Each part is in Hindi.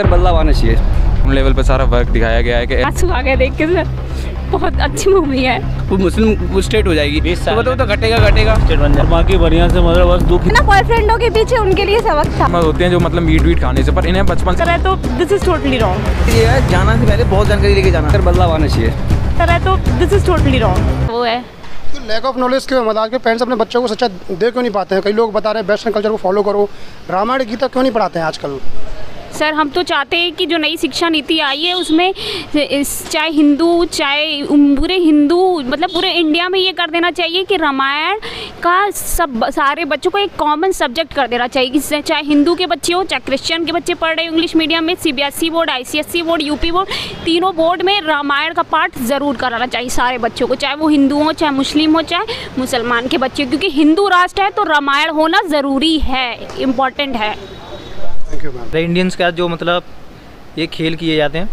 बदलाव आना चाहिए। हम लेवल पर सारा वर्क दिखाया गया है कि आंसू आ गए देख के सर, बहुत अच्छी मूवी है। वो मुस्लिम स्टेट हो जाएगी, तो घटेगा बाकी बढ़िया से, मतलब बस दुख ना बॉयफ्रेंडों के पीछे उनके लिए सबक था। होते हैं जो मतलब मीट वीट खाने से, पर इन्हें बचपन से तो दिस इज टोटली रॉन्ग। ये जाना से पहले बहुत जानकारी लेके जाना, सर बदलाव आना चाहिए। तो दिस इज टोटली रॉन्ग वो है लैक ऑफ नॉलेज के मदार के पेरेंट्स अपने बच्चों को सच्चा दे क्यों नहीं पाते हैं। कई लोग बता रहे हैं वेस्टर्न कल्चर को फॉलो करो, रामायण गीता क्यों नहीं पढ़ाते हैं आजकल। सर हम तो चाहते हैं कि जो नई शिक्षा नीति आई है उसमें चाहे हिंदू चाहे पूरे हिंदू मतलब पूरे इंडिया में ये कर देना चाहिए कि रामायण का सब सारे बच्चों को एक कॉमन सब्जेक्ट कर देना चाहिए, कि चाहे हिंदू के बच्चे हो चाहे क्रिश्चियन के बच्चे पढ़ रहे हो इंग्लिश मीडियम में, CBSE board, ICSE board, UP board, तीनों बोर्ड में रामायण का पाठ ज़रूर कराना चाहिए सारे बच्चों को, चाहे वो हिंदू हो चाहे मुस्लिम हो चाहे मुसलमान के बच्चे, क्योंकि हिंदू राष्ट्र है तो रामायण होना ज़रूरी है, इम्पॉर्टेंट है। इंडियंस का जो मतलब ये खेल किए जाते हैं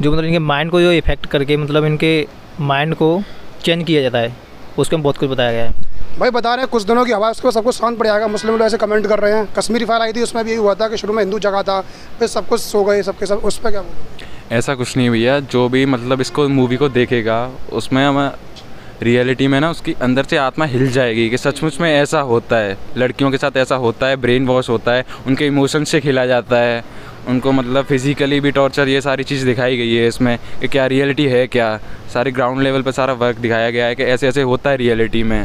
जो मतलब इनके माइंड को जो इफेक्ट करके मतलब इनके माइंड को चेंज किया जाता है, उसमें बहुत कुछ बताया गया है। भाई बता रहे हैं कुछ दिनों की हवा उसको सबको शांत पड़ जाएगा। मुस्लिम लोग ऐसे कमेंट कर रहे हैं, कश्मीरी फाइल आई थी उसमें भी यही हुआ था कि शुरू में हिंदू जगह था फिर सब कुछ सो गए सबके सब, उस पर क्या बोलूं? ऐसा कुछ नहीं भैया, जो भी मतलब इसको मूवी को देखेगा उसमें हमें रियलिटी में ना उसकी अंदर से आत्मा हिल जाएगी कि सचमुच में ऐसा होता है, लड़कियों के साथ ऐसा होता है, ब्रेन वॉश होता है, उनके इमोशन से खेला जाता है, उनको मतलब फिजिकली भी टॉर्चर, ये सारी चीज़ दिखाई गई है इसमें कि क्या रियलिटी है क्या। सारे ग्राउंड लेवल पर सारा वर्क दिखाया गया है कि ऐसे ऐसे होता है रियलिटी में।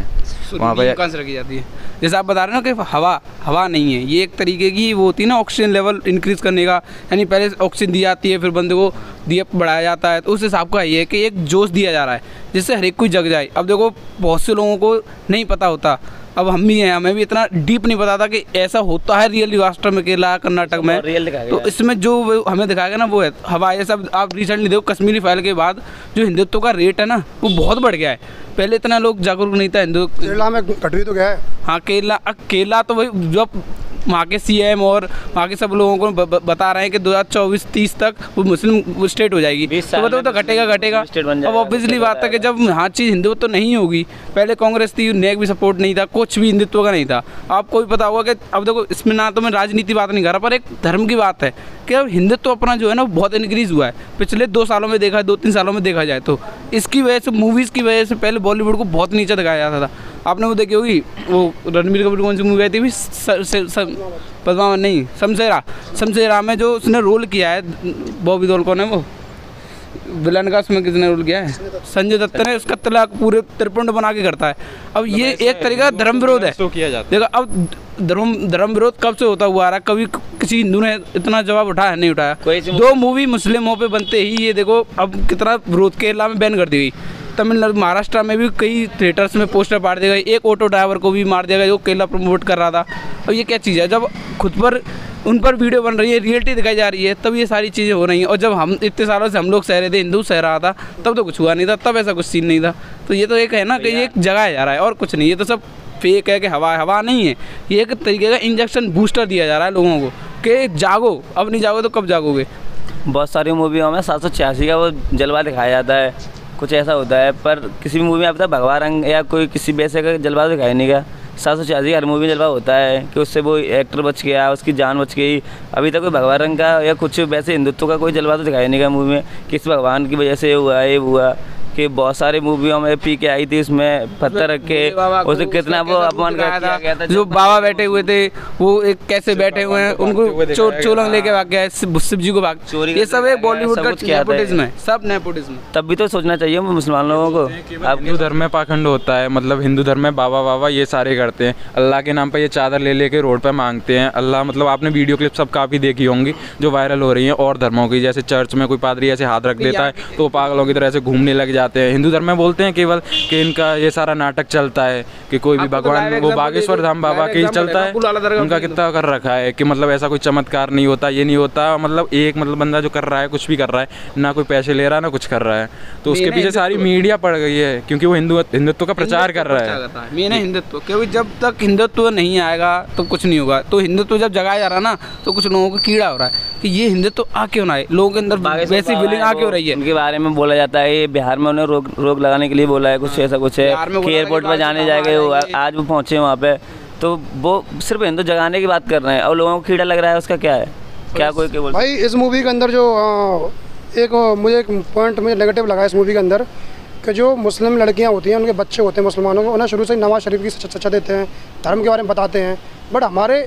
वहाँ पर कौन सी रखी जाती है जैसे आप बता रहे हो कि हवा नहीं है, ये एक तरीके की वो होती है ना ऑक्सीजन लेवल इंक्रीज़ करने का, यानी पहले ऑक्सीजन दी जाती है फिर बंदे को दिया बढ़ाया जाता है, तो उस हिसाब का ये है कि एक जोश दिया जा रहा है जिससे हर एक कोई जग जाए। अब देखो बहुत से लोगों को नहीं पता होता, अब हम भी हैं, हमें भी इतना डीप नहीं पता था कि ऐसा होता है रियल राष्ट्र में, केरला कर्नाटक में, तो इसमें जो हमें दिखाया गया ना वो है हवा। जैसे आप रिसेंटली देखो कश्मीरी फाइल के बाद जो हिंदुत्व का रेट है ना वो बहुत बढ़ गया है, पहले इतना लोग जागरूक नहीं था हिंदू। केरला में घट भी तो गया है। हाँ केरला तो वही जब वहाँ के CM और वहाँ के सब लोगों को बता रहे हैं कि 2024-30 तक वो मुस्लिम स्टेट हो जाएगी, तो बताओ तो घटेगा। अब ऑब्वियसली बात है कि जब हर चीज़ हिंदुत्व तो नहीं होगी, पहले कांग्रेस थी, नेक भी सपोर्ट नहीं था, कुछ भी हिंदुत्व का नहीं था। आपको भी पता होगा कि अब देखो इसमें ना तो मैं राजनीति बात नहीं कर रहा, पर एक धर्म की बात है कि अब हिंदुत्व अपना जो है ना बहुत इनक्रीज़ हुआ है पिछले 2 सालों में, देखा 2-3 सालों में देखा जाए तो। इसकी वजह से मूवीज़ की वजह से पहले बॉलीवुड को बहुत नीचा दिखाया जाता था। आपने वो देखी होगी वो रणबीर कपूर कौन सी मूवी आई थी, पद्मावत नहीं, शमशेरा में जो उसने रोल किया है बॉबी देओल, कौन है वो विलन का, उसमें किसने रोल किया है, संजय दत्त ने, उसका तलाक पूरे त्रिपुंड बना के करता है। अब ये एक तरीका धर्म विरोध है देखो। अब धर्म विरोध कब से होता हुआ आ रहा, कभी किसी हिंदू ने इतना जवाब उठाया नहीं उठाया। 2 मूवी मुस्लिमों पे बनते ही ये देखो अब कितना विरोध, केरला में बैन कर दी गई, तमिलनाडु महाराष्ट्र में भी कई थिएटर्स में पोस्टर फाड़ दिए गए, एक ऑटो ड्राइवर को भी मार दिया गया जो केरला प्रमोट कर रहा था। और ये क्या चीज़ है, जब खुद पर उन पर वीडियो बन रही है, रियलिटी दिखाई जा रही है, तब ये सारी चीज़ें हो रही हैं। और जब हम इतने सालों से हम लोग सह रहे थे, हिंदू सह रहा था, तब तो कुछ हुआ नहीं था, तब ऐसा कुछ सीन नहीं था। तो ये तो एक है ना कि ये एक जगह जा रहा है और कुछ नहीं, ये तो सब फेक है कि हवा नहीं है, ये एक तरीके का इंजेक्शन बूस्टर दिया जा रहा है लोगों को कि जागो, अब नहीं जागो तो कब जागोगे। बहुत सारी मूवियों में 786 का वो जलवा दिखाया जाता है, कुछ ऐसा होता है, पर किसी भी मूवी में अब तक भगवा रंग या कोई किसी वैसे का जलवा दिखाई नहीं गया। 786 हर मूवी में जलवा होता है कि उससे वो एक्टर बच गया, उसकी जान बच गई। अभी तक कोई भगवा रंग का या कुछ वैसे हिंदुत्व का कोई जलवा तो दिखाई नहीं गया मूवी में, किस भगवान की वजह से हुआ ये हुआ। कि बहुत सारे मूवियों में PK आई थी, उसमें पत्थर रख के उसे कितना वो अपमान किया गया था। जो बाबा बैठे हुए थे वो एक कैसे बैठे हुए हैं, उनको चोलंग लेके भाग गया, शिव जी को भाग, ये सब एक बॉलीवुड का नेपोटिज्म है, सब नेपोटिज्म। तब भी तो सोचना चाहिए मुसलमान लोगों को। अब हिंदू धर्म में पाखंड होता है, मतलब हिंदू धर्म में बाबा ये सारे करते हैं, अल्लाह के नाम पर ये चादर ले लेके रोड पर मांगते हैं अल्लाह, मतलब आपने वीडियो क्लिप सब काफ़ी देखी होंगी जो वायरल हो रही है। और धर्मों की जैसे चर्च में कोई पादरी ऐसे हाथ रख देता है तो पागलों की तरह से घूमने लग जाते हैं। हिंदू धर्म में बोलते हैं केवल कि इनका ये सारा नाटक चलता है कि कोई भी भगवान वो बागेश्वर धाम बाबा के चलता है, उनका कितना कर रखा है कि मतलब ऐसा कोई चमत्कार नहीं होता, ये नहीं होता, मतलब एक मतलब बंदा जो कर रहा है कुछ भी कर रहा है, ना कोई पैसे ले रहा है ना कुछ कर रहा है, तो उसके पीछे सारी मीडिया पड़ गई है क्योंकि वो हिंदुत्व का प्रचार कर रहा है। हिंदुत्व क्योंकि जब तक हिंदुत्व नहीं आएगा तो कुछ नहीं होगा, तो हिंदुत्व जब जगाया जा रहा है ना तो कुछ लोगों को कीड़ा हो रहा है कि ये हिंदुत्व आ क्यों ना आए, लोगों के अंदर वैसी फीलिंग आ क्यों रही है। उनके बारे में बोला जाता है ये बिहार में उन्हें रोक लगाने के लिए बोला है, कुछ ऐसा कुछ है, एयरपोर्ट पर जाने जाएंगे आज वो पहुँचे वहाँ पे, तो वो सिर्फ हिंदू जगाने की बात कर रहे हैं और लोगों को कीड़ा लग रहा है, उसका क्या है। क्या कोई केवल भाई इस मूवी के अंदर जो एक पॉइंट मुझे नेगेटिव लगा इस मूवी के अंदर कि जो मुस्लिम लड़कियां होती हैं, उनके बच्चे होते हैं मुसलमानों को, उन्हें शुरू से नवाज शरीफ की शिक्षा देते हैं, धर्म के बारे में बताते हैं, बट हमारे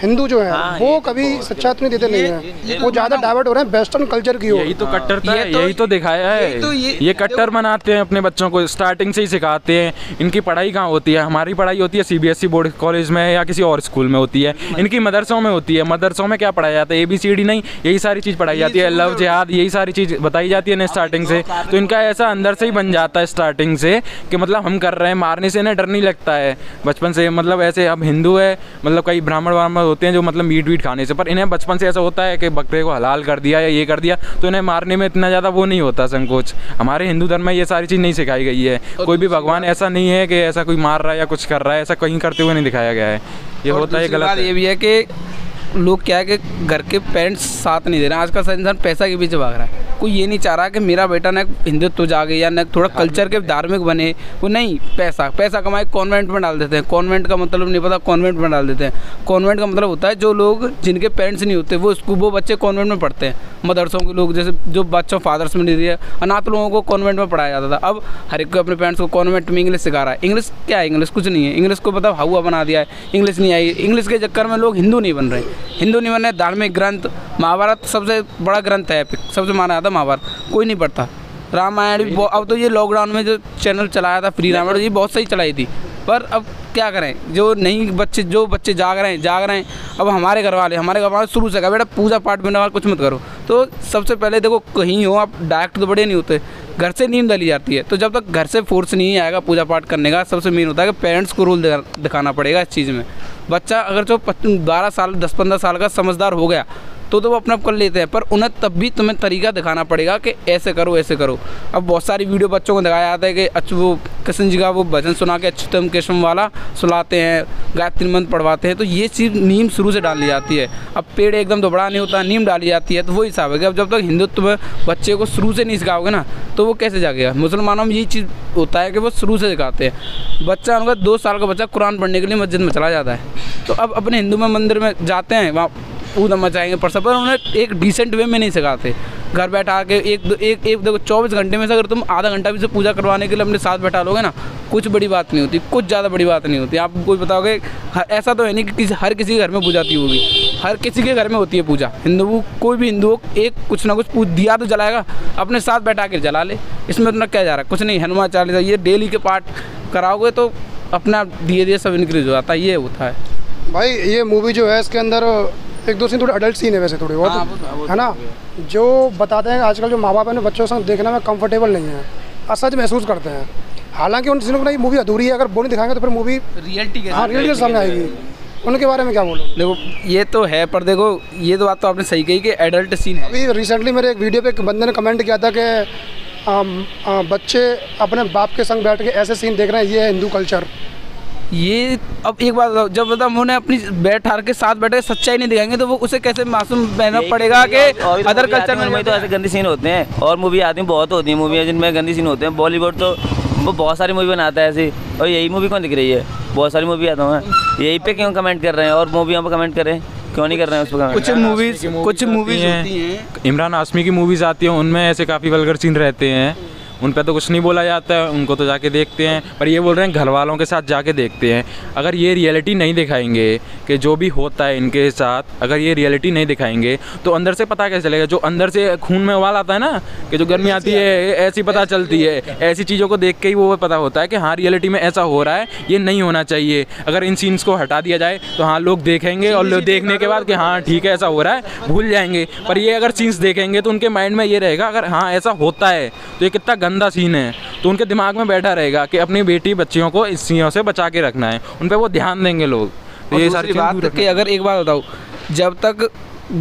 हिंदू जो है वो कभी सच्चा नहीं देते नहीं है, वो ज्यादा डाइवर्ट हो रहे हैं वेस्टर्न कल्चर की ओर। यही तो कट्टरता है, यही तो दिखाया है, ये कट्टर बनाते हैं अपने बच्चों को, स्टार्टिंग से ही सिखाते हैं। इनकी पढ़ाई कहाँ होती है? हमारी पढ़ाई होती है CBSE बोर्ड कॉलेज में या किसी और स्कूल में होती है, इनकी मदरसों में होती है। मदरसों में क्या पढ़ाया जाता है? ABCD नहीं, यही सारी चीज पढ़ाई जाती है, लव जिहाद, यही सारी चीज बताई जाती है इन्हें स्टार्टिंग से। तो इनका ऐसा अंदर से ही बन जाता है स्टार्टिंग से कि मतलब हम कर रहे हैं, मारने से इन्हें डर नहीं लगता है बचपन से। मतलब ऐसे अब हिंदू है, मतलब कई ब्राह्मण वाम होते हैं जो मतलब मीट वीट खाने से, पर इन्हें बचपन से ऐसा होता है कि बकरे को हलाल कर दिया या ये कर दिया तो इन्हें मारने में इतना ज़्यादा वो नहीं होता संकोच। हमारे हिंदू धर्म में ये सारी चीज़ नहीं सिखाई गई है, कोई भी भगवान ऐसा नहीं है कि ऐसा कोई मार रहा है या कुछ कर रहा है, ऐसा कहीं करते हुए नहीं दिखाया गया है। ये होता है गलत। ये भी है कि लोग क्या है कि घर के पेरेंट्स साथ नहीं दे रहे हैं, आजकल इंसान पैसा के पीछे भाग रहा है। कोई ये नहीं चाह रहा कि मेरा बेटा ना हिंदुत्व जागे या ना थोड़ा कल्चर के धार्मिक बने, वो नहीं, पैसा कमाए कॉन्वेंट में डाल देते हैं। कॉन्वेंट का मतलब नहीं पता, कॉन्वेंट में डाल देते हैं। कॉन्वेंट का मतलब होता है जो लोग जिनके पेरेंट्स नहीं होते वो बच्चे कॉन्वेंट में पढ़ते हैं। मदरसों के लोग जैसे जो बच्चों फादर्स में नहीं दिए, अनाथ लोगों को कॉन्वेंट में पढ़ाया जाता था। अब हर एक को अपने पेरेंट्स को कॉन्वेंट में इंग्लिश सिखा रहा है। इंग्लिश क्या है? इंग्लिश कुछ नहीं है, इंग्लिश को मतलब हवा बना दिया है, इंग्लिश नहीं आई। इंग्लिश के चक्कर में लोग हिंदू नहीं बन रहे, हिंदू नहीं बने। धार्मिक ग्रंथ महाभारत सबसे बड़ा ग्रंथ है, सबसे माना जाता है महाभारत, कोई नहीं पढ़ता। रामायण भी, अब तो ये लॉकडाउन में जो चैनल चलाया था फ्री रामायण, ये बहुत सही चलाई थी, पर अब क्या करें, जो बच्चे जाग रहे हैं। अब हमारे घर वाले शुरू से कहा बेटा पूजा पाठ बिना वाला कुछ मत करो। तो सबसे पहले देखो, कहीं हो आप डायरेक्ट तो बड़े नहीं होते, घर से नींद डाली जाती है। तो जब तक घर से फोर्स नहीं आएगा पूजा पाठ करने का, सबसे मेन होता है कि पेरेंट्स को रोल दिखाना पड़ेगा इस चीज़ में। बच्चा अगर जो 12 साल 10-15 साल का समझदार हो गया तो वो अपना कर लेते हैं, पर उन्हें तब भी तुम्हें तरीका दिखाना पड़ेगा कि ऐसे करो। अब बहुत सारी वीडियो बच्चों को दिखाया जाता है कि अच्छा वो कृष्ण जी का वो भजन सुना के अच्युतम केशवम वाला सुलाते हैं, गायत्री मंत्र पढ़वाते हैं, तो ये चीज़ नीम शुरू से डाली जाती है। अब पेड़ एकदम तो बड़ा नहीं होता, नीम डाली जाती है, तो वही हिसाब है कि अब जब तक हिंदुत्व में बच्चे को शुरू से नहीं सिखाओगे ना तो वो कैसे जागेगा। मुसलमानों में यही चीज़ होता है कि वो शुरू से सिखाते हैं। बच्चा उनका 2 साल का बच्चा कुरान पढ़ने के लिए मस्जिद में चला जाता है, तो अब अपने हिंदू में मंदिर में जाते हैं, वहाँ पूरा मचाएंगे पर सब, पर उन्हें एक डिसेंट वे में नहीं सिखाते। घर बैठा के एक देखो 24 घंटे में से अगर तुम आधा घंटा भी से पूजा करवाने के लिए अपने साथ बैठा लोगे ना, कुछ बड़ी बात नहीं होती, कुछ ज़्यादा बड़ी बात नहीं होती। आप कोई बताओगे ऐसा तो है नहीं कि हर किसी के घर में पूजा होती होगी, हर किसी के घर में होती है पूजा। हिंदू कोई भी हिंदू एक कुछ ना कुछ दिया तो जलाएगा, अपने साथ बैठा के जला ले, इसमें उतना क्या जा रहा है, कुछ नहीं। हनुमान चालीसा ये डेली के पाठ कराओगे तो अपना धीरे धीरे सब इंक्रीज हो जाता है। ये होता है भाई, ये मूवी जो है इसके अंदर एक दो सीन थोड़े अडल्ट सीन है वैसे थोड़े बहुत, है ना, जो बताते हैं आजकल जो माँ बाप है बच्चों से देखने में कंफर्टेबल नहीं है, असहज महसूस करते हैं। हालांकि उन सीनों को ना मूवी अधूरी है, अगर वो नहीं दिखाएंगे तो फिर मूवी रियलिटी के सामने आएगी। उनके बारे में क्या बोलो, देखो ये तो है, पर देखो ये तो बात तो आपने सही कही कि एडल्ट सीन है। अभी रिसेंटली मेरे एक वीडियो पर एक बंदे ने कमेंट किया था कि बच्चे अपने बाप के संग बैठ के ऐसे सीन देख रहे हैं, ये है हिंदू कल्चर। ये अब एक बात बताओ, जब मतलब उन्हें अपनी बैठार के साथ बैठे सच्चाई नहीं दिखाएंगे तो वो उसे कैसे मासूम बहना पड़ेगा कि अदर कल्चर में तो ऐसे गंदी सीन होते हैं। और मूवी आती है बहुत होती है, मूवी जिनमें गंदी सीन होते हैं। बॉलीवुड तो वो बहुत सारी मूवी बनाता है ऐसी, और यही मूवी कौन दिख रही है, बहुत सारी मूवी आता है। यही पे क्यों कमेंट कर रहे हैं और मूवियों पर कमेंट करें, क्यों नहीं कर रहे हैं उस पर? कुछ मूवीज होती हैं, इमरान हाशमी की मूवीज़ आती हैं, उनमें ऐसे काफ़ी वल्गर सीन रहते हैं, उन पर तो कुछ नहीं बोला जाता है, उनको तो जाके देखते हैं। पर ये बोल रहे हैं घर वालों के साथ जाके देखते हैं, अगर ये रियलिटी नहीं दिखाएंगे कि जो भी होता है इनके साथ, अगर ये रियलिटी नहीं दिखाएंगे तो अंदर से पता कैसे चलेगा। जो अंदर से खून में उबाल आता है ना, कि जो गर्मी आती है ऐसी पता चलती है, ऐसी चीज़ों को देख के ही वो पता होता है कि हाँ रियलिटी में ऐसा हो रहा है, ये नहीं होना चाहिए। अगर इन सीन्स को हटा दिया जाए तो हाँ लोग देखेंगे, और देखने के बाद कि हाँ ठीक है ऐसा हो रहा है भूल जाएंगे। पर ये अगर सीन्स देखेंगे तो उनके माइंड में ये रहेगा अगर हाँ ऐसा होता है तो ये कितना गंदा सीन है, तो उनके दिमाग में बैठा रहेगा कि अपनी बेटी बच्चियों को इस चीज़ों से बचा के रखना है, उन पे वो ध्यान देंगे लोग। तो ये सारी बात कि अगर एक बात बताओ, जब तक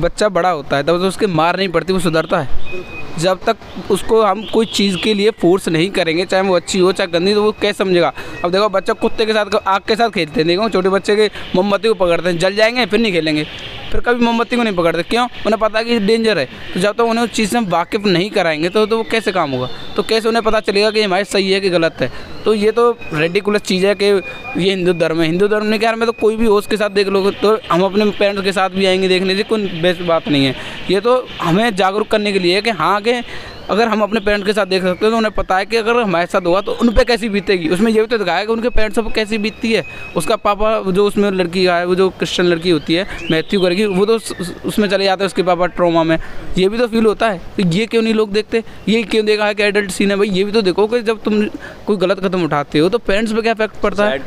बच्चा बड़ा होता है तब तो उसके मार नहीं पड़ती, वो सुधरता है। जब तक उसको हम कोई चीज़ के लिए फोर्स नहीं करेंगे, चाहे वो अच्छी हो चाहे गंदी, तो वो कैसे समझेगा। अब देखो बच्चा कुत्ते के साथ, आग के साथ खेलते हैं, देखो छोटे बच्चे के मोमबत्ती को पकड़ते हैं, जल जाएंगे फिर नहीं खेलेंगे, फिर कभी मोमबत्ती को नहीं पकड़ते। क्यों? उन्हें पता है कि डेंजर है। तो जब तक उन्हें उस चीज़ से वाकिफ़ नहीं कराएंगे तो वो कैसे काम होगा, तो कैसे उन्हें पता चलेगा कि हमारे सही है कि गलत है। तो ये तो रेडिकुलस चीज़ है कि ये हिंदू धर्म है। हिंदू धर्म ने क्या, मैं तो कोई भी होश के साथ देख लो, तो हम अपने पेरेंट्स के साथ भी आएंगे देखने से, कोई बेस्ट बात नहीं है। ये तो हमें जागरूक करने के लिए है कि हाँ के अगर हम अपने पेरेंट्स के साथ देख सकते हैं तो उन्हें पता है कि अगर हमारे साथ हुआ तो उन पर कैसी बीतेगी। उसमें यह भी तो दिखाया कि उनके पेरेंट्स पर कैसी बीतती है। उसका पापा जो उसमें लड़की है, वो जो क्रिश्चियन लड़की होती है मैथ्यू करके, वो तो उसमें चले जाते हैं, उसके पापा ट्रॉमा में। ये भी तो फील होता है, तो ये क्यों नहीं लोग देखते, ये क्यों देखा है कि एडल्ट सीन है। भाई ये भी तो देखो कि जब तुम कोई गलत कदम उठाते हो तो पेरेंट्स पर क्या इफेक्ट पड़ता है।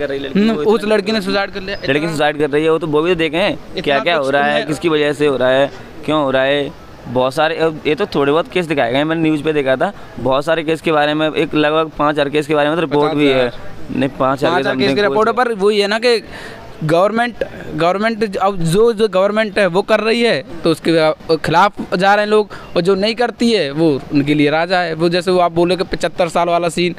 उस लड़की ने सुसाइड कर लिया, लड़की सुसाइड कर रही है, वो तो वो भी देखें क्या क्या हो रहा है, किसकी वजह से हो रहा है, क्यों हो रहा है। बहुत सारे, ये तो थोड़े बहुत केस दिखाए गए हैं, मैंने न्यूज़ पे देखा था। बहुत सारे केस के बारे में, एक लगभग 5000 केस के बारे में तो रिपोर्ट भी है। नहीं 5000 केस की रिपोर्ट है, पर वही है ना कि गवर्नमेंट अब जो गवर्नमेंट है वो कर रही है तो उसके खिलाफ जा रहे हैं लोग, और जो नहीं करती है वो उनके लिए राजा है। वो जैसे वो आप बोले कि 75 साल वाला सीन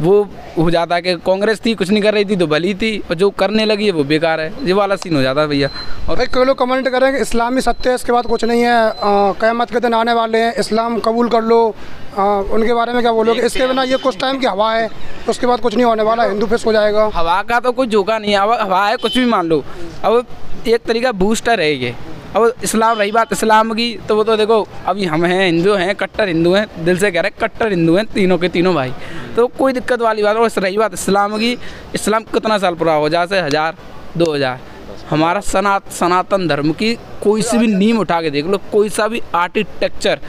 वो हो जाता है कि कांग्रेस थी कुछ नहीं कर रही थी तो भली थी, और जो करने लगी है वो बेकार है, ये वाला सीन हो जाता है भैया। और भाई कोई लोग कमेंट करें कि इस्लामी सत्य है, इसके बाद कुछ नहीं है, क़यामत के दिन आने वाले हैं, इस्लाम कबूल कर लो, उनके बारे में क्या बोलोगे। इसके बिना ये कुछ टाइम की हवा है, उसके बाद कुछ नहीं होने वाला, हिंदू फिस हो जाएगा। हवा का तो कोई झोंका नहीं है, हवा है कुछ भी मान लो। अब एक तरीका बूस्टर है ये। अब इस्लाम, रही बात इस्लाम की, तो वो तो देखो अभी हम हैं हिंदू हैं, कट्टर हिंदू हैं, दिल से कह रहे हैं कट्टर हिंदू हैं तीनों के तीनों भाई, तो कोई दिक्कत वाली बात। और रही बात इस्लाम की, इस्लाम कितना साल पुराना हो, जहाँ से 1000 2000 हमारा सनातन धर्म की कोई सी भी नीम उठा के देख लो, कोई सा भी आर्किटेक्चर,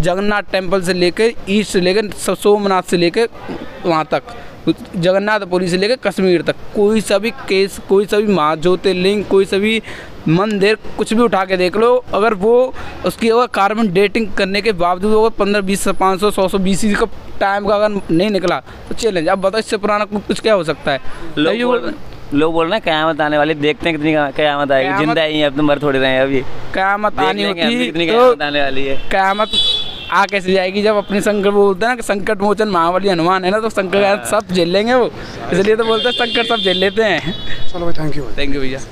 जगन्नाथ टेम्पल से लेकर ईस्ट से लेकर सोमनाथ से लेकर वहाँ तक, जगन्नाथपुरी से लेकर कश्मीर तक, कोई सा भी केस, कोई सा भी माँ ज्योतिर्लिंग, कोई सा भी मंदिर, कुछ भी उठा के देख लो, अगर वो उसकी अगर कार्बन डेटिंग करने के बावजूद अगर 1500 20 500 100 BC का टाइम का अगर नहीं निकला तो चैलेंज। अब बताओ इससे पुराना कुछ क्या हो सकता है। लोग बोल रहे हैं क़यामत आने वाली, देखते हैं कितनी क़यामत आएगी, जिंदा ही है अब, तुम मर थोड़ी रहे हैं अभी। क़यामत आने वाली है, क़यामत आ कैसे जाएगी जब अपने संकट, वो बोलते हैं ना संकट मोचन महाबली हनुमान है ना, तो संकट सब झेल लेंगे वो, इसलिए तो बोलते हैं संकट सब झेल लेते हैं। चलो भाई, थैंक यू भैया।